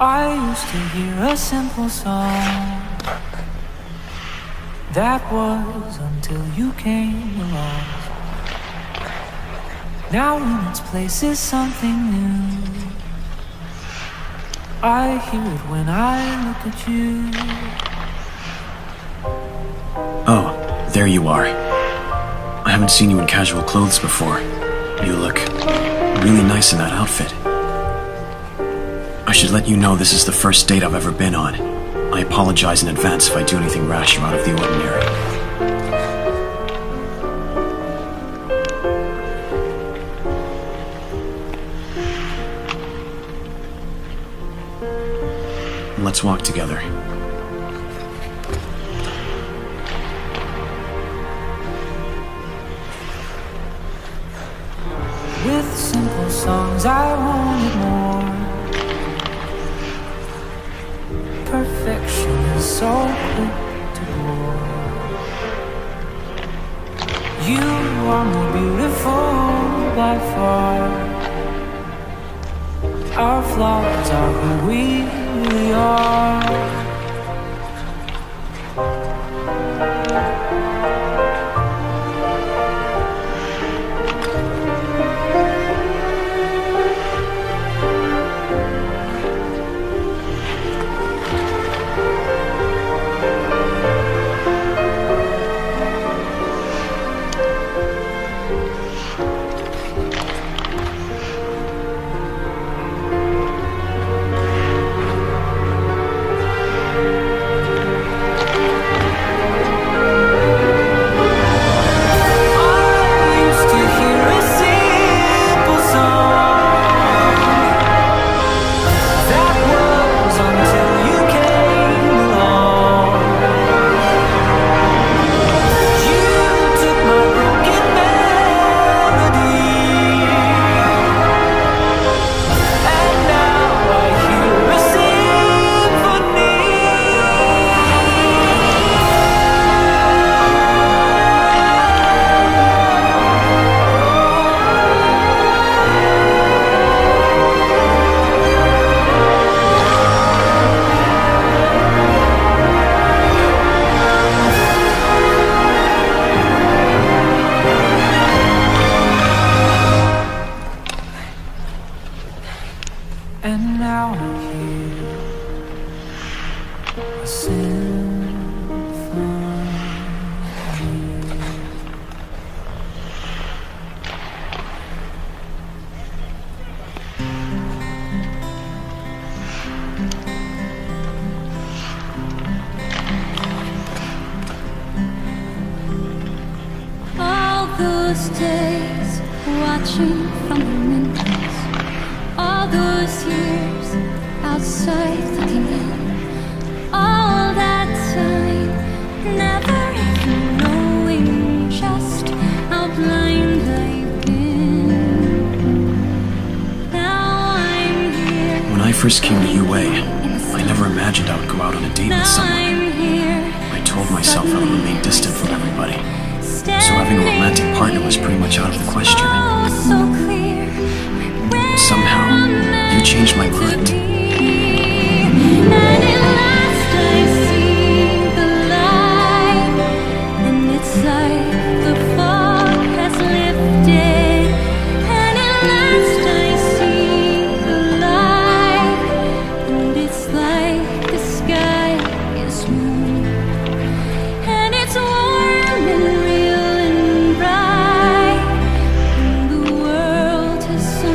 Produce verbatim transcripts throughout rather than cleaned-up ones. I used to hear a simple song that was until you came along. Now in its place is something new. I hear it when I look at you. Oh, there you are. I haven't seen you in casual clothes before. You look really nice in that outfit. I should let you know this is the first date I've ever been on. I apologize in advance if I do anything rash or out of the ordinary. Let's walk together. With simple songs I wanted more. Perfection is so quick to bore. You are more beautiful by far. Our flaws are who we really are. And now I hear a symphony. All those days watching from the window, all those years outside looking in, all that time never even knowing just how blind I've been. Now I'm here. When I first came to U A, I never imagined I would go out on a date now with someone. Here, I told myself I would remain distant from everybody, so having a romantic partner was pretty much out of the question. Oh, so clear. Somehow, you changed my mind. And at last I see the light, and it's like the fog has lifted. And at last I see the light, and it's like the sky is blue. And it's warm and real and bright, and the world has so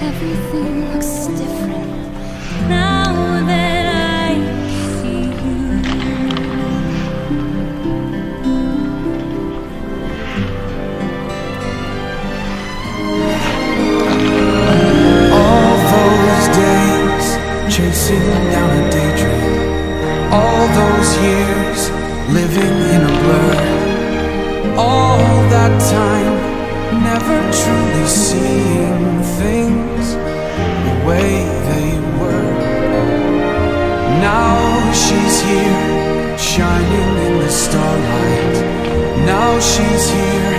everything looks different now that I see you. All those days chasing down a daydream, all those years living in a blur, all that time never truly seeing things way they were. Now she's here, shining in the starlight. Now now she's here,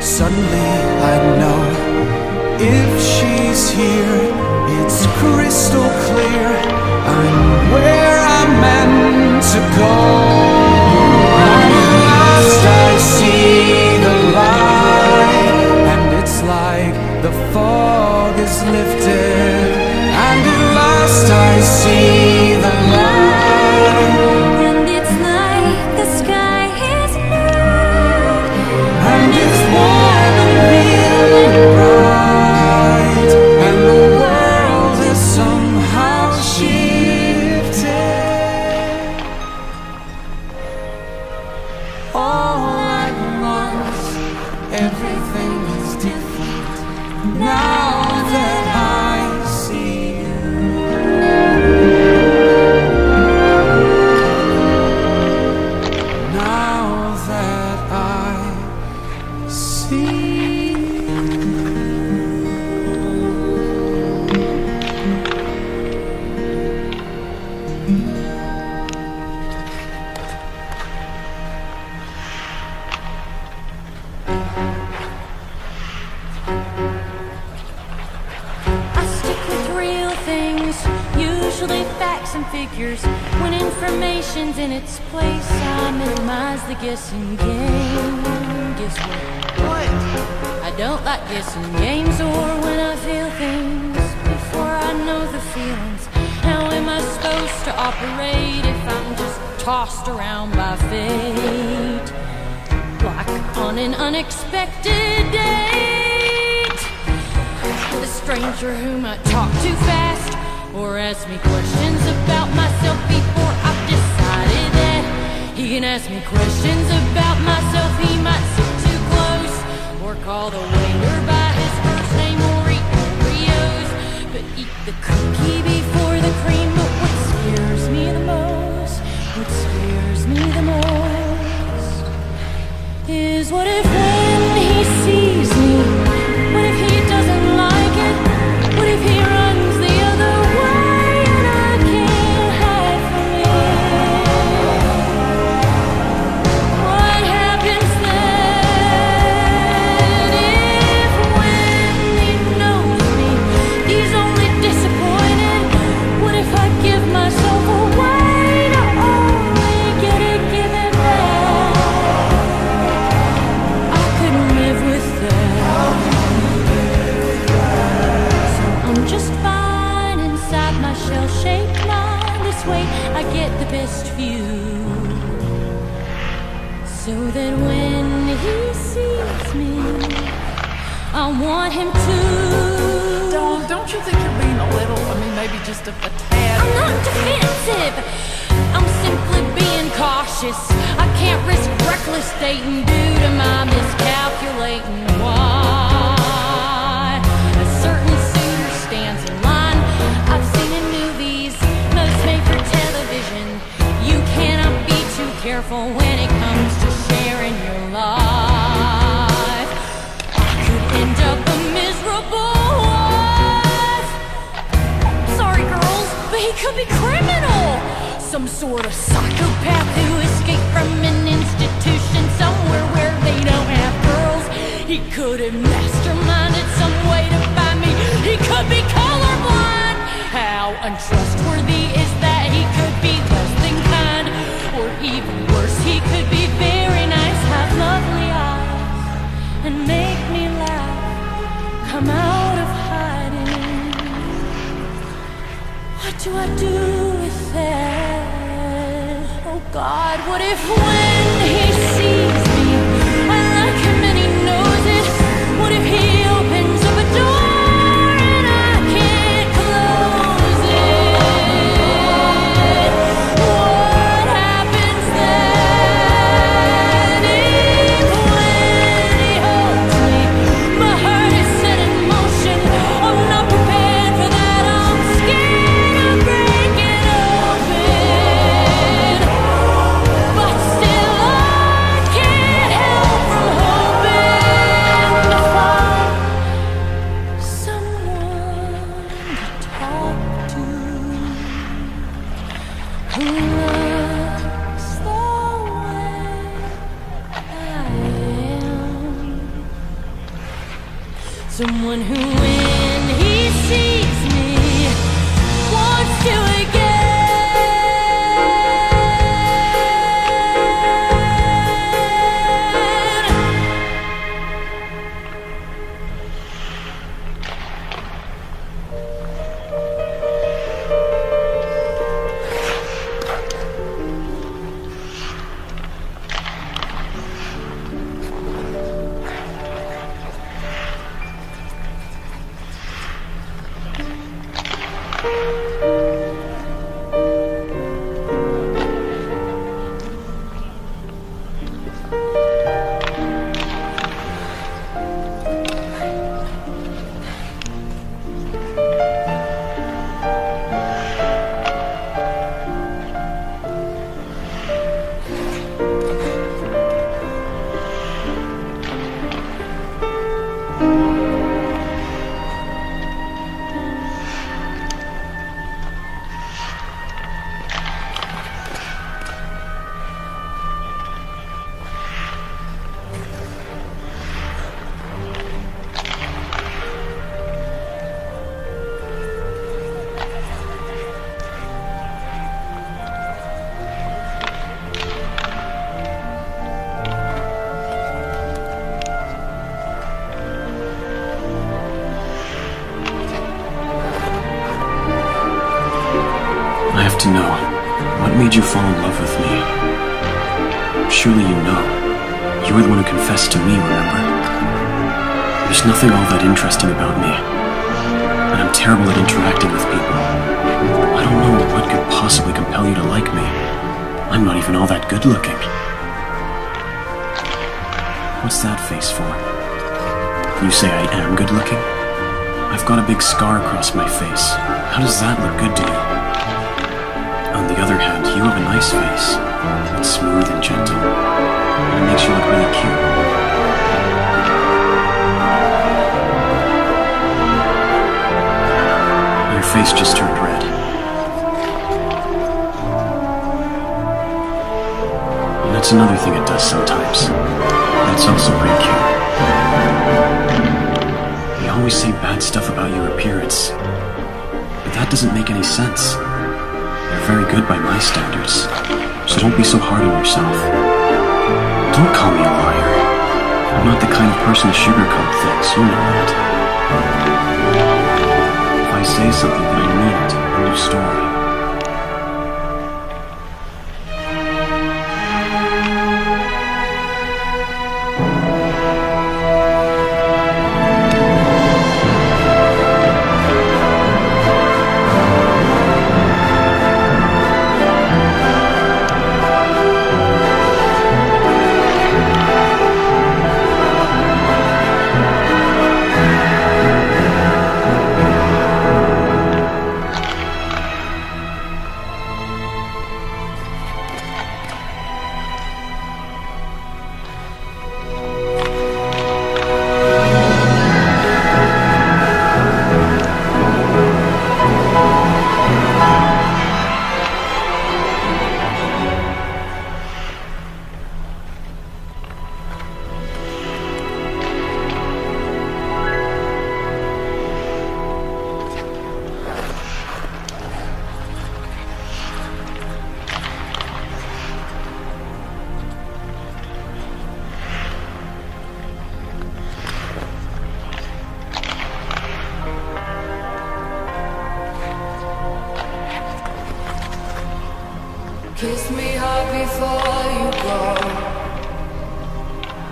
suddenly I know. If she's here, it's crystal clear, I'm where I'm meant to go. At last I see the light, and it's like the fog is lifted. And at last I see the light, everything is different now that I see you. Now that I see you. Usually facts and figures, when information's in its place, I minimize the guessing game. Guess what? What? I don't like guessing games, or when I feel things before I know the feelings. How am I supposed to operate if I'm just tossed around by fate, like on an unexpected date? The stranger who might talk too fast, or ask me questions about myself before I've decided that he can ask me questions about myself. He might sit too close, or call the waiter by his first name, or eat Oreos, but eat the cookie before the cream. But what scares me the most, what scares me the most, is what if when he sees me, what if he doesn't like it, what if he runs the other way? I get the best view, so that when he sees me, I want him to. Don't, don't you think you're being a little, I mean maybe just a, a tad? I'm not defensive, I'm simply being cautious. I can't risk reckless dating due to my miscalculating why. A certain suitor stands in line, I've seen in movies, made for television. You cannot be too careful when it comes to sharing your life. I could end up a miserable wife. Sorry girls, but he could be criminal, some sort of psychopath who escaped from an institution somewhere where they don't have girls. He could have masterminded some way to find me. He could be colorblind. How untrustworthy is that? He could be less than kind, or even worse, he could be very nice, have lovely eyes, and make me laugh, come out of hiding. What do I do with that? Oh God, what if when he sees me, I like him and he knows it? What if he opens up a door? Love. Someone who, when he sees me, wants to to know. What made you fall in love with me? Surely you know. You were the one who confessed to me, remember? There's nothing all that interesting about me. And I'm terrible at interacting with people. I don't know what could possibly compel you to like me. I'm not even all that good looking. What's that face for? You say I am good looking? I've got a big scar across my face. How does that look good to you? On the other hand, you have a nice face. It's smooth and gentle. It makes you look really cute. Your face just turned red. And that's another thing it does sometimes. That's also pretty cute. They always say bad stuff about your appearance. But that doesn't make any sense. Very good by my standards, so don't be so hard on yourself. Don't call me a liar. I'm not the kind of person to sugarcoat things, you know that. If I say something, then I mean it. End of story. Kiss me hard before you go.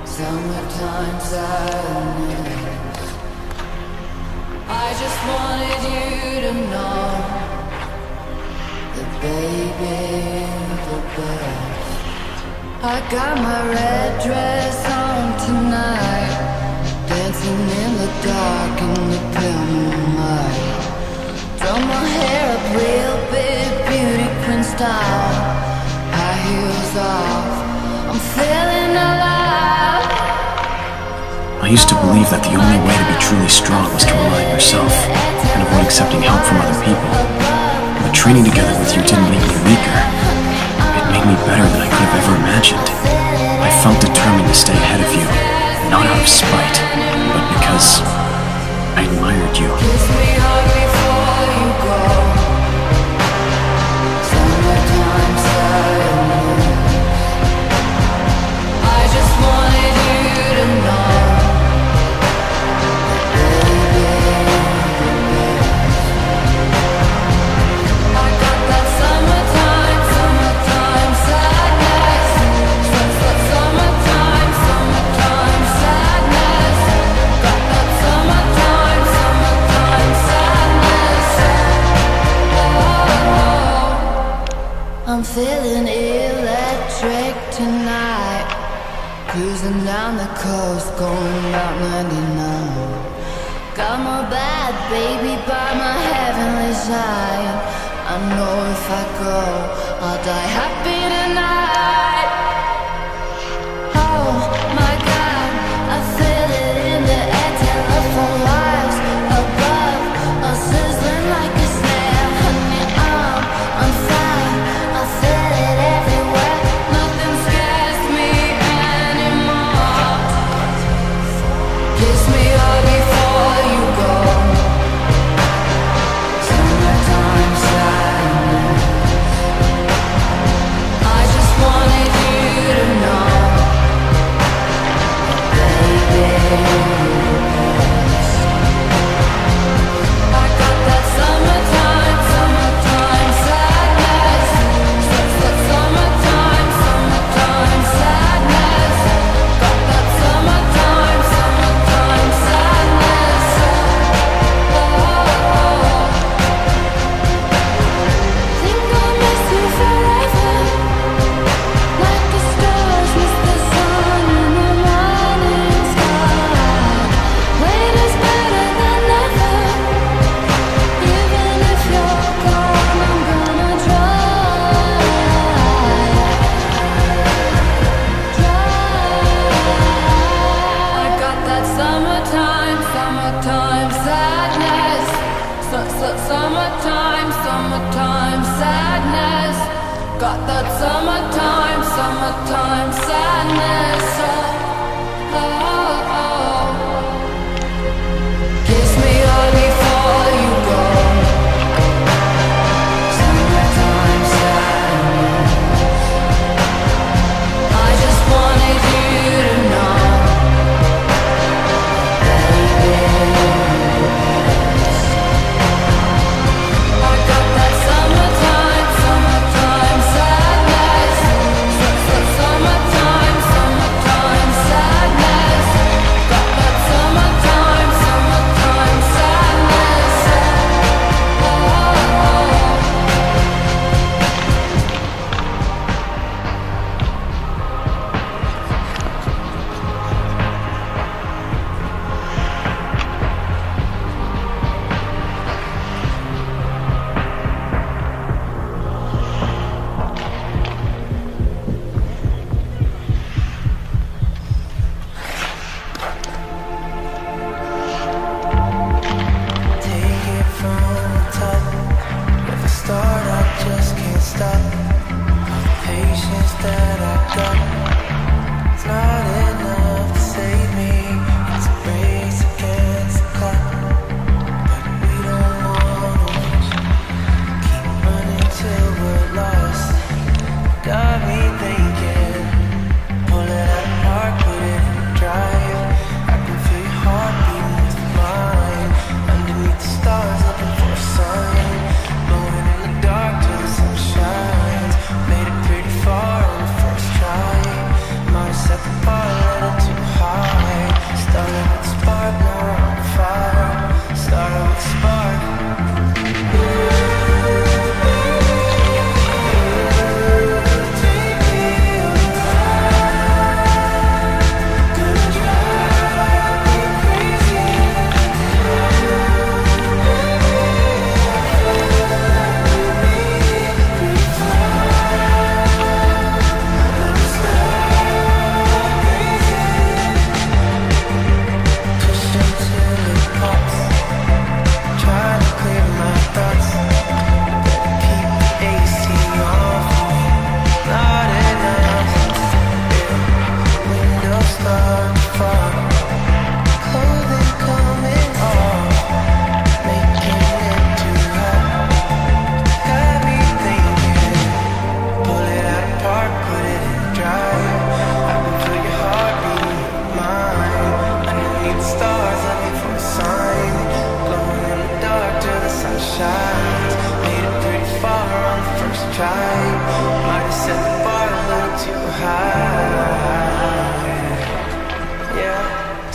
Summertime sadness. I just wanted you to know that baby is the best. I got my red dress on tonight, dancing in the dark in the pale moonlight. Throw my hair up real big, beauty queen style. Off. I'm feeling alive. I used to believe that the only way to be truly strong was to rely on yourself and avoid accepting help from other people. But training together with you didn't make me weaker. It made me better than I could have ever imagined. I felt determined to stay ahead of you, not out of spite, but because hurt you. Kiss me hard before you go. Summertime silence. I just wanted you to know that baby, I got that summertime, summertime sadness. That's that summertime, summertime sadness. Got that summertime, summertime sadness. Oh, I'm feeling electric tonight. Cruising down the coast, going about ninety-nine. Got my bad baby by my heavenly side. I know if I go, I'll die happy tonight. Oh my God, I feel it in the air. Telephone wires above are sizzling like a snare. Hook me up, I'm fine, I feel it everywhere. Nothing scares me anymore. Kiss me hard before you go. Summertime sadness. I just wanted you to know that baby, you're the best. I got that summertime, summertime sadness. That's that summertime, summertime sadness. Got that summertime, summertime sadness. Oh, think I'll miss you forever, like the stars miss the sun in the morning sky. Later's better than never. Even if you're gone, I'm gonna try. Try. I got that summertime, summertime sadness. Su- su- Summertime, summertime sadness. Got that summertime, summertime sadness. Oh, oh, oh. Kiss me hard before you go. Summertime sadness. I just wanted you to know that baby, you're the best. I got that summertime, summertime sadness. Summertime, summertime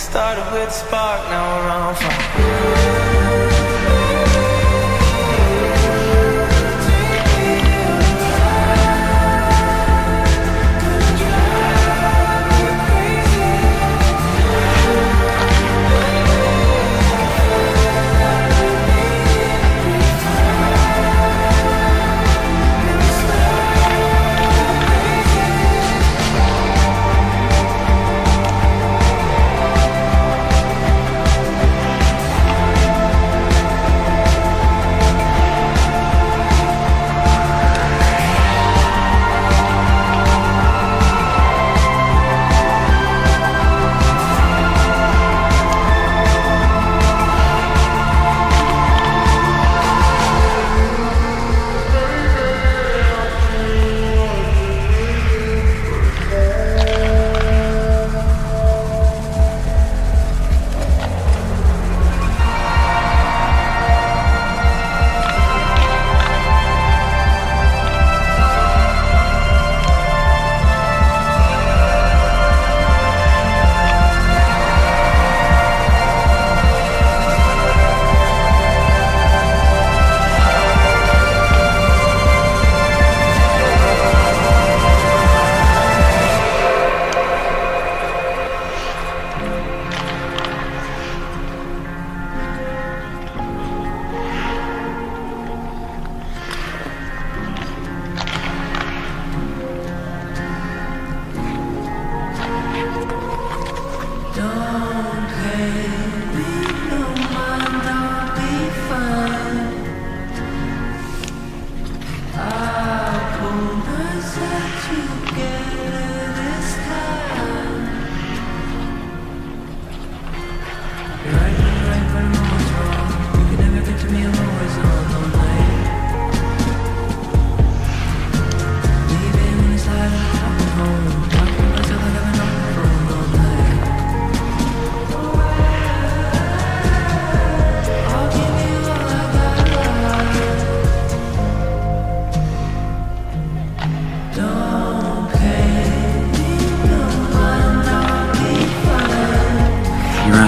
Started with a spark, now we're on fire.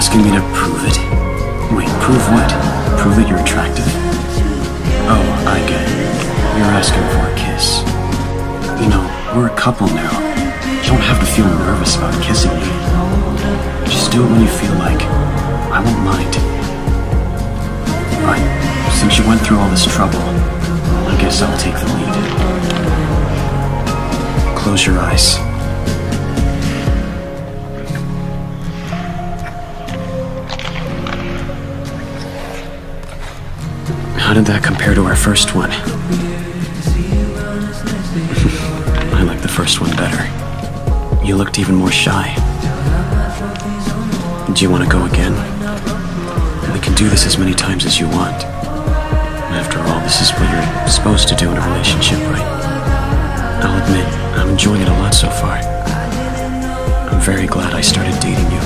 Asking me to prove it? Wait, prove what? Prove that you're attractive? Oh, I get it. You're asking for a kiss. You know, we're a couple now. You don't have to feel nervous about kissing me. Just do it when you feel like. I won't mind. Fine. Since you went through all this trouble, I guess I'll take the lead. Close your eyes. How did that compare to our first one? I like the first one better. You looked even more shy. Do you want to go again? We can do this as many times as you want. After all, this is what you're supposed to do in a relationship, right? I'll admit, I'm enjoying it a lot so far. I'm very glad I started dating you.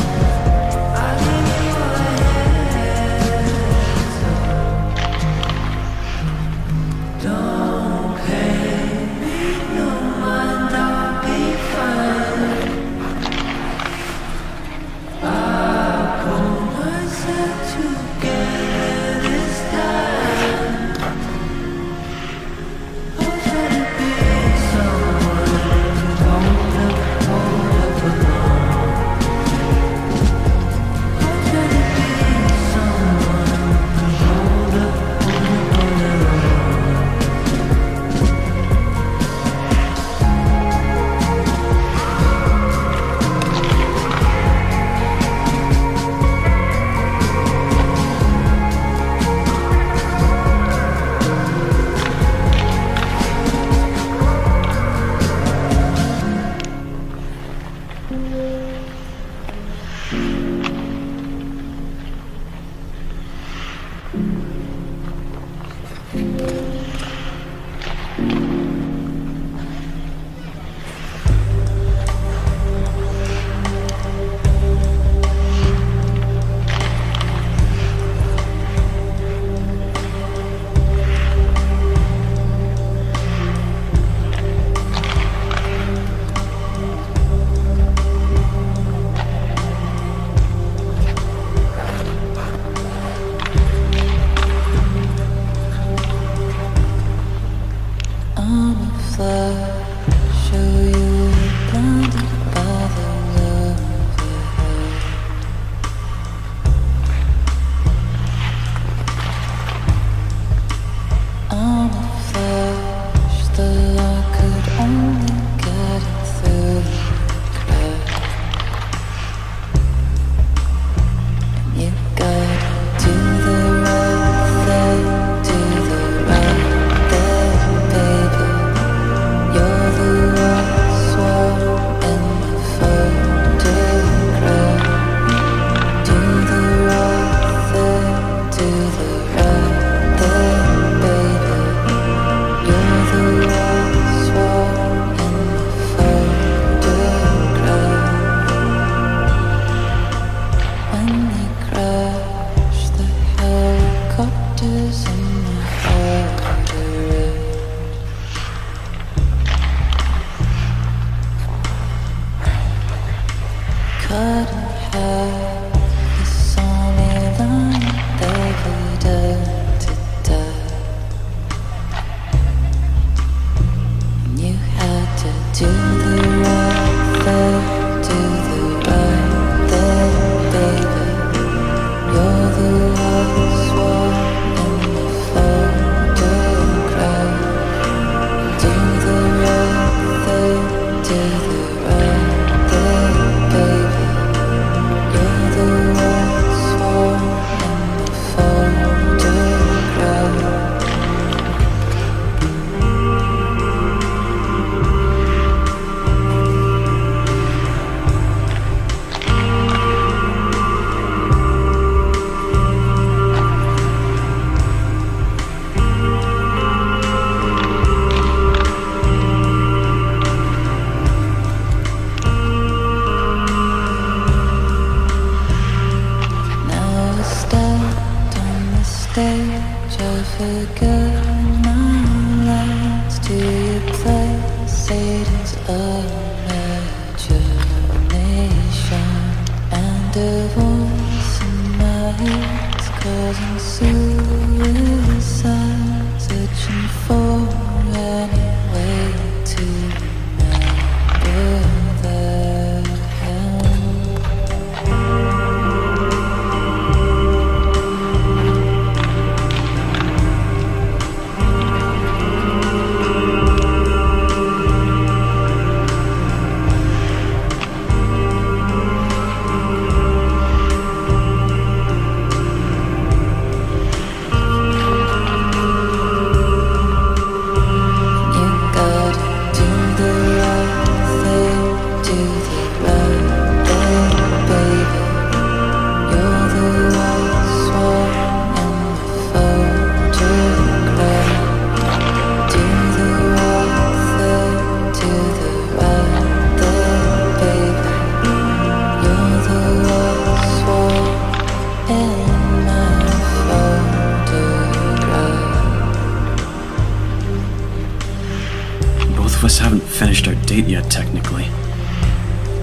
Yet, technically.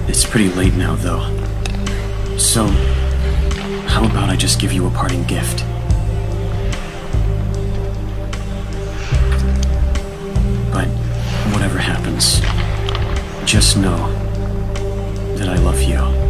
It's pretty late now, though. So, how about I just give you a parting gift? But whatever happens, just know that I love you.